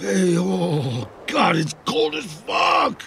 Hey, oh, God, it's cold as fuck!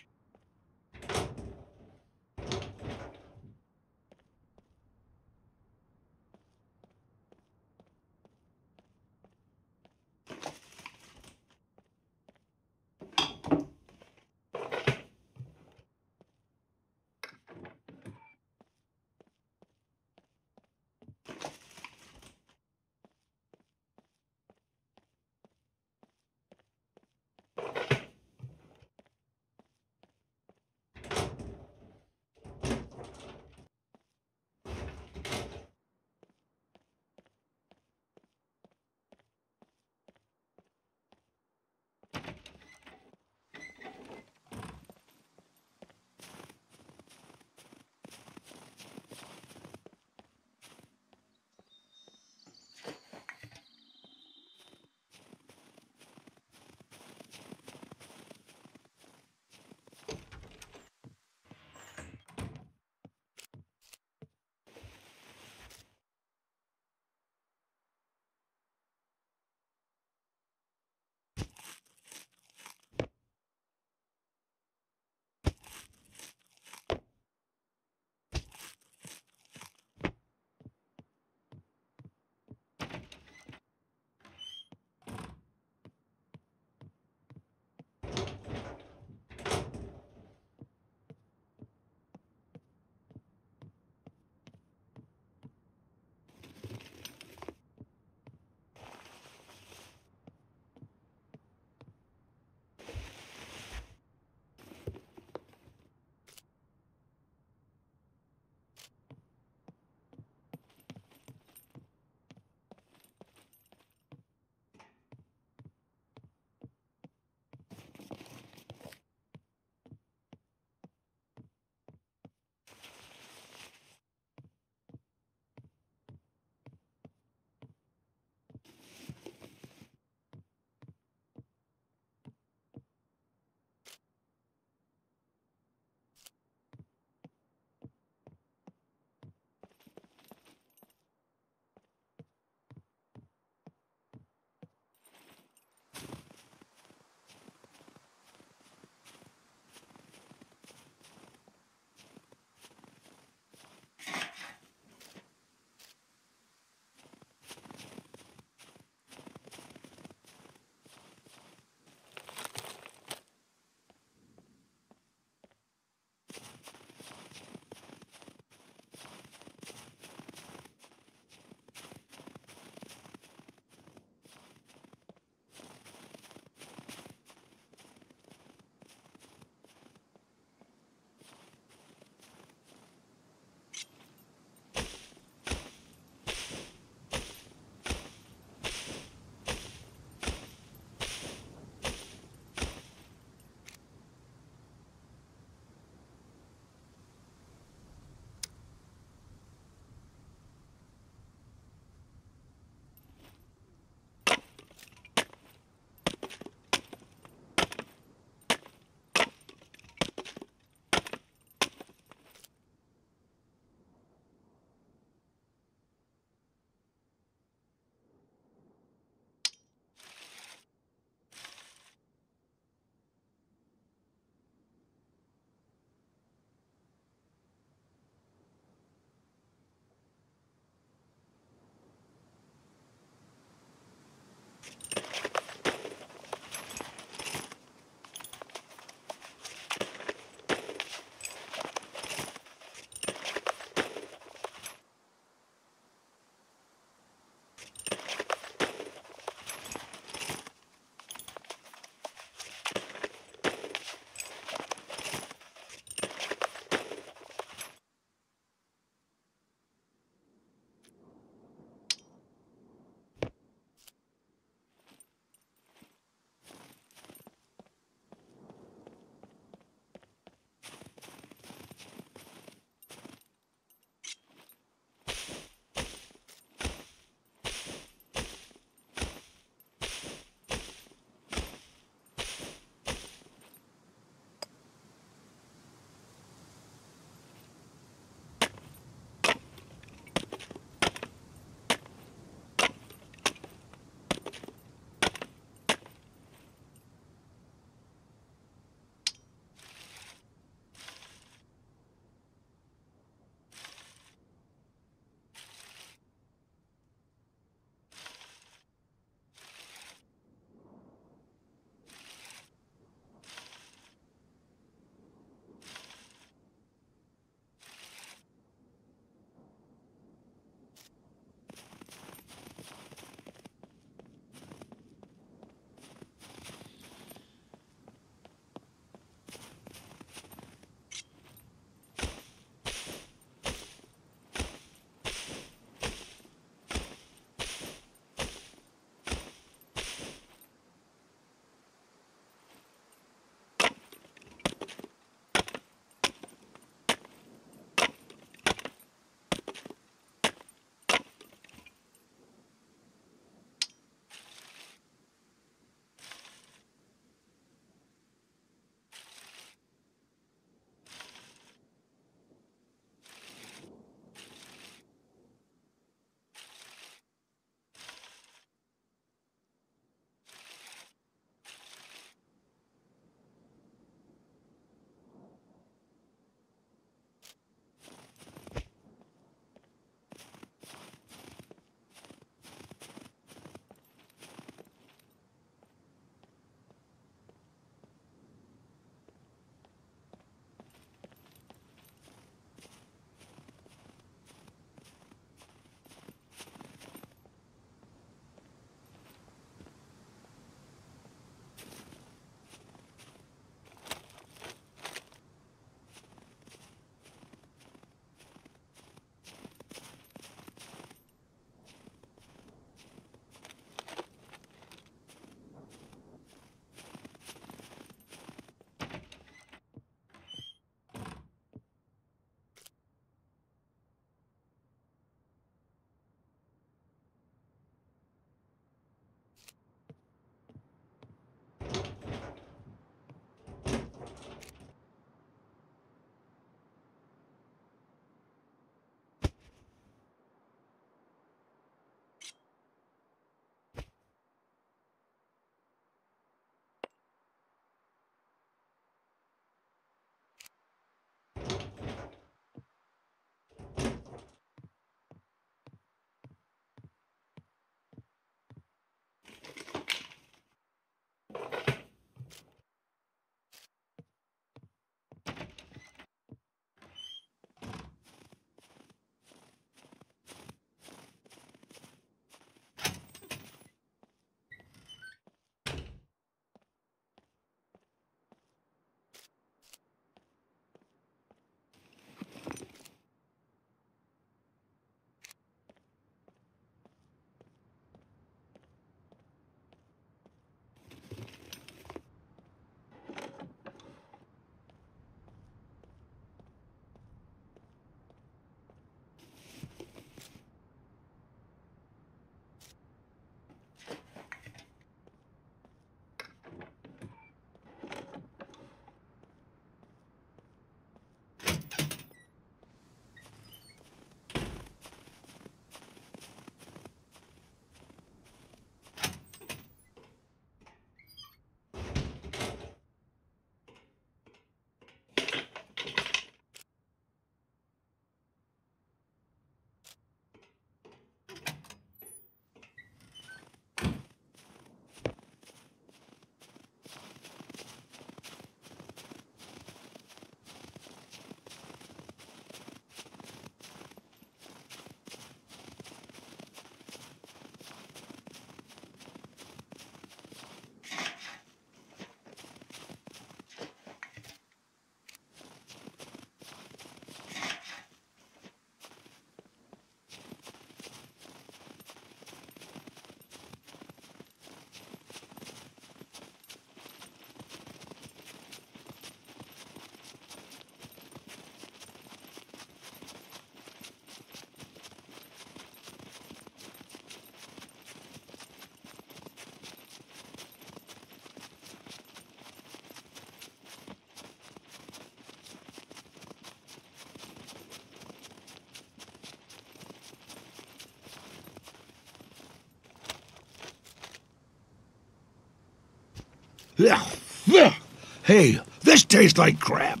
Hey, this tastes like crap.